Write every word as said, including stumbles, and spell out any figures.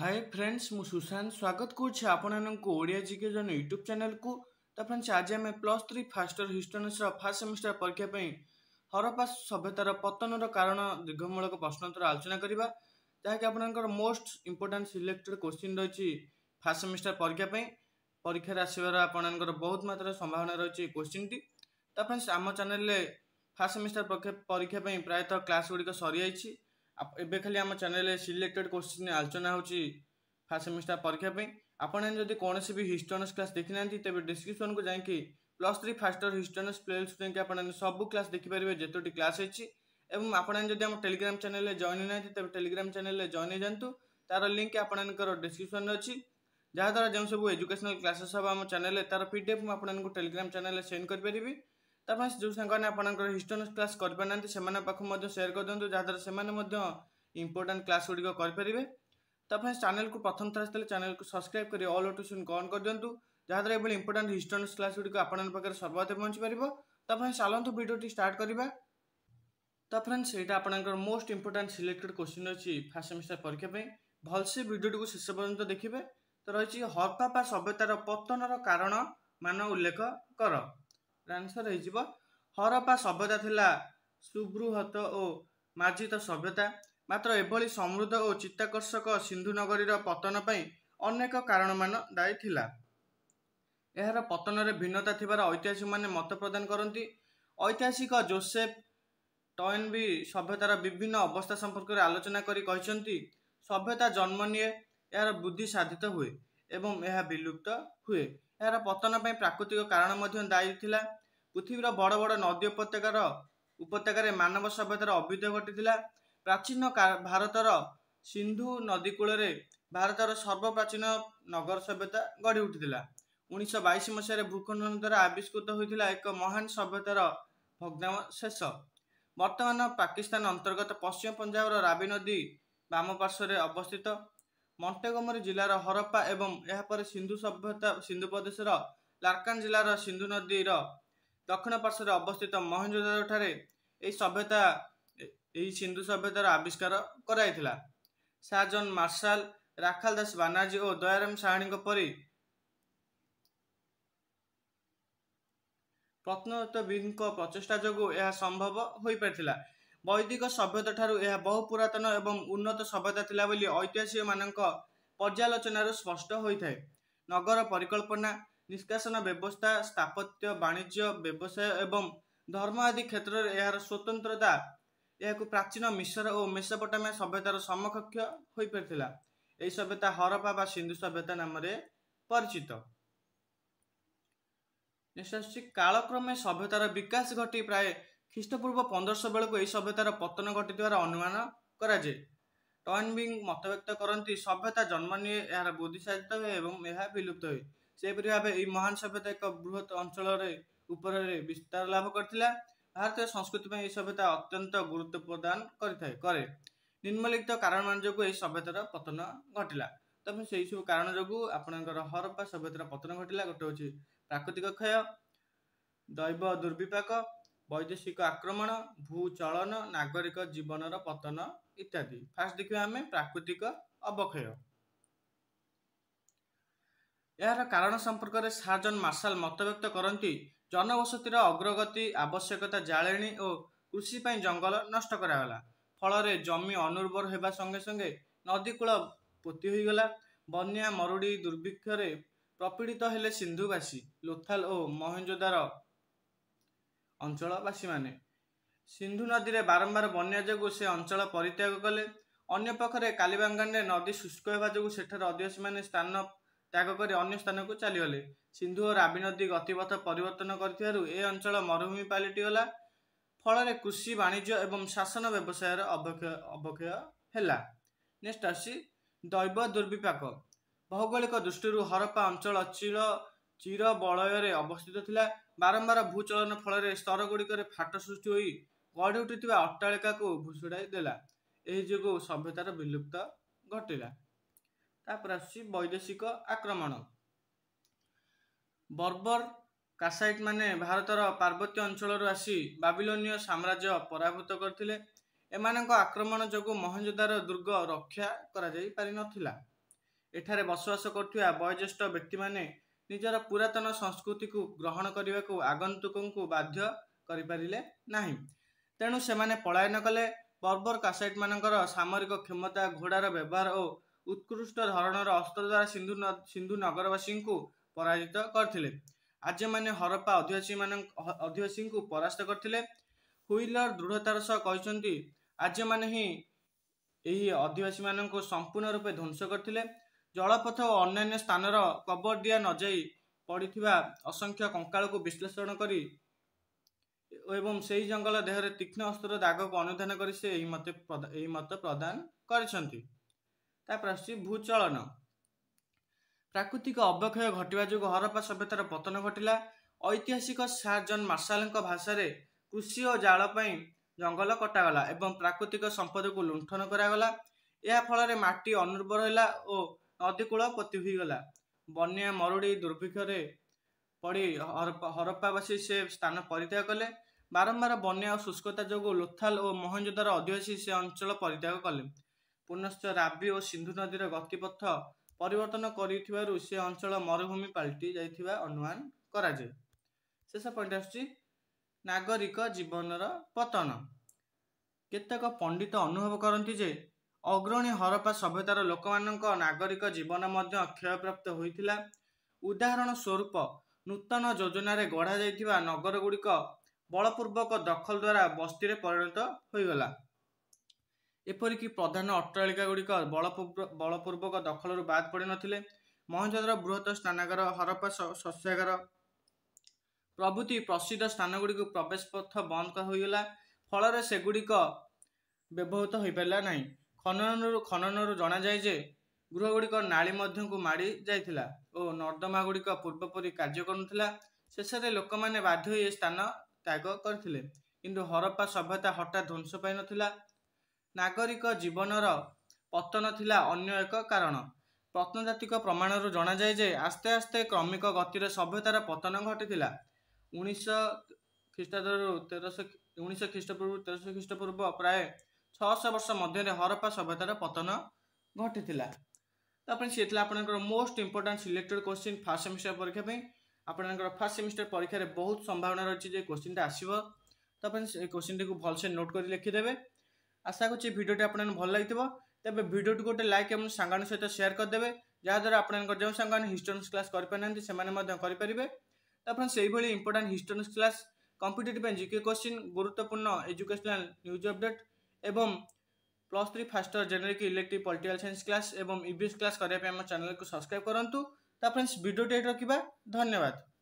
Hi friends मु सुशांत स्वागत करुच्छे आपनको ओडिया जीके जन यूट्यूब चैनल को। तो फ्रेंड्स आज आम प्लस थ्री फास्टर हिस्टोरिक्स फर्स्ट सेमिस्टर परीक्षा पर हरप्पा सभ्यतार पतनर कारण दीर्घमूलक प्रश्नोत्तर आलोचना करवा, जहाँकि आपंकर मोस्ट इंपोर्टाट सिलेक्टेड क्वेश्चन रही फास्ट सेमिस्टर परीक्षापी परीक्षार आसवर आपंकर बहुत मात्र संभावना रही क्वेश्चन टी। तो फ्रेंड्स आम चैनल फास्ट सेमिस्टर परीक्षा प्रायतः क्लास गुड़िक सरी जाइए, एबे खाली आम चैनल सिलेक्टेड क्वेश्चन आलोचना होची फास्ट सेमिस्टर परीक्षा। आपने जदि कौन से भी हिस्टोरिक्स क्लास देखी ना तेज डिस्क्रिप्शन को जाकि प्लस थ्री फास्टर हिस्टोरिक्स प्लेलिस्ट देखिए आपने सब क्लास देखिपारे जोटी क्लास अच्छी। एवं आपने जदि आम टेलीग्राम चैनल जॉइन ना तेज टेलीग्राम चैनल जॉइन जातु, तार लिंक आपंकर डिस्क्रिप्शन अच्छी, जहाँद्वारा जो सब एजुकेशनल क्लासेस हम आम चैनल तार पीडीएफ आपको टेलीग्राम चैनल सेंड करें। तब जो साने आपर हिस्टोरिक्स क्लास करना से पाखु सेयर कर दिखाँ, जहाँद्वारा से इंपोर्टाट क्लास गुड़िक करेंगे। तब चैनल को प्रथम थर आते चैनल को सब्सक्राइब कर ऑल नोटिफिकेशन ऑन कर दिखाँ, जहाँद्वारा ये इंपोर्टाट हिस्टोरिक्स क्लास गुड़िक आपन पाखे सर्वदा पहुँच पार। तब चलतु भिडियो स्टार्ट करवा। तो फ्रेंड्स ये आपंकर मोस्ट इंपोर्टाट सिलेक्टेड क्वेश्चन रही फास्ट सेमिस्टर परीक्षा, भलसे भिडियो को शेष पर्यंत देखिए। तो रही हरप्पा सभ्यतार पतनर कारण मान उल्लेख कर। आंसर हो हरप्पा सभ्यता थिला सुबृहत और मार्जित सभ्यता, मात्र एभली समृद्ध और चित्ताकर्षक सिंधु नगरीर पतन पर अनेक कारण मान दायी थिला। एहार पतन रे भिन्नता थिबार ऐतिहासिक माने मत प्रदान करती। ऐतिहासिक जोसेफ टॉयनबी सभ्यतार विभिन्न अवस्था संपर्क आलोचना करी कहचंती, सभ्यता जन्म निये, यार बुद्धि साधित हुए एवं यह विलुप्त हुए। यार पतन पर प्राकृतिक कारण दायी थिला। पृथ्वीर बड़ बड़ नदी उपत्यकार उपत्यकार मानव सभ्यतार अभ्युदय घटिला। प्राचीन भारतर सिंधु नदी कूल भारतर सर्वप्राचीन नगर सभ्यता गढ़ी उठिला। उन्नीस बैश मसीह भूखंडन द्वारा आविष्कृत होता एक महान सभ्यतार भग्नावशेष वर्तमान पाकिस्तान अंतर्गत पश्चिम पंजाब रावी नदी वाम पार्श्व अवस्थित। मोंटेगोमरी जिलार हरप्पा एवं यापर सिंधु सभ्यता सिंधु प्रदेश लारकान जिलार सिंधु नदीर दक्षिण पार्श्व अवस्थित मोहनजोदारो ठारे एही सभ्यता एही सिंधु सभ्यतार आविष्कार कराइथिला। साजन मार्शाल, राखाल दास बानार्जी और दयाराम साहनी परी प्रत्नतत्वविद प्रचेष्टा जोगु यह संभव होई पारथिला। वैदिक सभ्यता ठारू यह बहु पुरातन एवं उन्नत सभ्यता थिला बोली ऐतिहासिक मानक पर्यालोचनार स्पष्ट होइथाय। नगर परिकल्पना, निष्कासन व्यवस्था, स्थापत्य, वाणिज्य, व्यवसाय एवं धर्म आदि क्षेत्र में यार स्वतंत्रता यह प्राचीन मिश्र और मेसोपोटामिया सभ्यतार समकक्ष हो पारथिला। यह सभ्यता हरप्पा बा सिंधु सभ्यता नाम परिचित। कालक्रमे सभ्यतार विकास घटी प्राय ख्रीष्टपूर्व पंद्रह सौ बेलू यह सभ्यतार पतन घटी अनुमान कराए। टॉयनबी मतव्यक्त करती सभ्यता जन्म निये, यार बुद्धि साधित हुए एवं यह विलुप्त हुए। सेपरि भाव यह महान सभ्यता एक बृहत अंचल उपर विस्तार लाभ करथिला। भारतीय संस्कृति में यह सभ्यता अत्यंत गुरुत्व प्रदान करे। निम्नलिखित कारण मान जो यह सभ्यतार पतन घटिला। तब से सब कारण जो आपंकर हरप्पा सभ्यतार पतन घटिला, गोटे हूँ प्राकृतिक क्षय, दैव दुर्विपाक, वैदेशिक आक्रमण, भूचलन, नागरिक जीवनर पतन इत्यादि। फास्ट देखिबा आमे प्राकृतिक अवक्षय। यार कारण संपर्क में सार्जन मार्शाल मतव्यक्त करती, जनवसतीर अग्रगति, आवश्यकता, जालेणी और कृषिपी जंगल नष्ट कराला, फल जमी अनुर्वर होगा संगे संगे नदीकूल पोती होगला। बन्या, मरुड़ी, दुर्भिक्षरे प्रपीड़ित हेले सिंधुवासी, लोथाल और मोहेंजोदारो अंचलवासी माने। सिंधु नदी में बारंबार बन्या जोगु से अंचल परित्याग कले। अन्य पक्षरे कालीबांगाने नदी शुष्क होगा जोगु सेठार आदिवासी माने स्थान त्याग कर अन्य स्थान को चलीगले। सिंधु और रावी नदी गतिपथ परिवर्तन करू ए अंचल मरुभूमि पलटिगला, फल कृषि, वाणिज्य एवं शासन व्यवसाय अवक्षय अवक्षय हैला। नेक्स्ट आसी दैव दुर्विपाक। भौगोलिक दृष्टि हरप्पा अंचल चिर चिर बलय अवस्थित थिला। बारंबार भूचलन फल स्तर गुड़िक फाट सृष्टि होई गढ़ी उठी अट्टालिका को भुशुड़ाई देला। यही जो सभ्यतार विलुप्त घटिला। तापर आसी वैदेशिक आक्रमण। बर्बर कासाइट माने भारतर पार्वत्य अंचल आसी बाबिलोनिय साम्राज्य पराभूत करथिले। एमानंको आक्रमण जोगु मोहनजोदारो दुर्ग रक्षा करा जाई पारि नथिला। एठारे बसवास करुवा बयोज्येष्ठ व्यक्ति माने निजर पुरातन संस्कृति को ग्रहण करने को आगंतुकों को बाध्य करिपारिले नाही। तेणु सेमाने पलायन कले। बर्बर कासाइट मानकर सामरिक क्षमता घोड़ार व्यवहार और उत्कृष्ट धरणर अस्त्र द्वारा सिंधु न, सिंधु नगरवासी को पराजित करथिले। आज मैंने हरप्पा आदिवासी मान आदिवासी को परास्त करथिले। हुईलर दृढ़तार सह कहते आज मैंने ही यही आदिवासी मान को संपूर्ण रूपे ध्वंस करथिले। जलपथ और अन्य स्थानर कबर दिया न जाई पड़िथिबा असंख्य कंकाल को विश्लेषण करी एवं से ही जंगल देहर तीक्ष्ण अस्त्र दाग को अनुधान कर से यही मत प्रदान कर। भूचलन प्राकृतिक अवक्षय घटवा जो हरप्पा सभ्यतार पतन घटला। ऐतिहासिक सार जन मार्शाल भाषा कृषि और जालपाई जंगल कटागला एवं प्राकृतिक संपद को लुंठन करागला। यह फल माटी अनुर्वर है और नदीकूल पति होगला। बन्या मरुड़ी दुर्भिक्षर पड़ी हरप्पावासी से स्थान परित्याग कले। बारंबार बन्या और शुष्कता जो लोथाल और मोहनजोदारो आदिवासी से अंचल परित्याग कले। पुनश्च रावी और सिंधु नदीर गतिपथ परिवर्तन करिथिबारु से अंचल मरुभूमि पाल्टी जाइथिबा अनुमान कराजाए। शेष पॉइंट आछी नागरिक जीवनर पतन। केतक पंडित अनुभव करंती जे अग्रणी हरप्पा सभ्यतार लोकमानक नागरिक जीवन मध्य क्षयप्राप्त होइथिला। उदाहरण स्वरूप नूतन योजनारे गढ़ा जाइथिबा नगर गुड़िक बलपूर्वक दखल द्वारा बस्तीरे परिणत होइगला। एपरिकि प्रधान अट्टालिका गुड़िक बलपूर्वक दखलरु बाद पड़े नथिले। मोहनजोदारो बृहत स्नानागार हरप्पा शस्यागार प्रभृति प्रसिद्ध स्थान गुड़िक प्रवेश पथ बंद होइगला। फलरे सेगुड़िक व्यवहृत होइपरिला नाही। खननरु खननरु जाना जाए जे गृह गुड़िक नाली मध्यकू माड़ी जाइथिला और नर्दमा गुड़िक पूर्वपरी कार्य करुनथिला। शेषरे लोक मैंने बाध्य होई ए स्थान त्याग करथिले। किंतु हरप्पा सभ्यता हठात ध्वंस पाई नथिला। नागरिक जीवनर पतन थिला अन्य एक कारण। प्रत्नतात्विक प्रमाणरु जाना जाए जे आस्ते आस्ते क्रमिक गतिर सभ्यतार पतन घटिथिला। उन्नीस ख्रीष्टाब्दरु तेरह उन्नीस ख्रीष्टपूर्व तेरह ख्रीष्टपूर्व प्राय छह सौ वर्ष मध्य हरप्पा सभ्यतार पतन घटिथिला। सी आपंकर most important selected question first semester परीक्षा पे आपंकर फास्ट सेमिस्टर परीक्षा रे बहुत संभावना रही है क्वेश्चन आसो। तो क्वेश्चन टी भलसे नोट कर लिखिदेवे। आशा करूँ भिडियो आप भल लगे तेज भिडियो गोटे लाइक और सांगान सहित सेयार करदे जहाँद्वारा आपंकर जो सांगान हिस्टोरिक्स क्लास करें से करेंगे। तो फ्रेंड्स यही इंपोर्टां हिस्टोरिक्स क्लास कॉम्पिटिटिव जीके क्वेश्चन गुरुत्वपूर्ण एजुकेशनल न्यूज अपडेट एवं plus three first generic elective political science class एवं ईवीएस क्लास करने चैनल को सब्सक्राइब करूँ। तो फ्रेंड्स वीडियो टेट रखा। धन्यवाद।